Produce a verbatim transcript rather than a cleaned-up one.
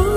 So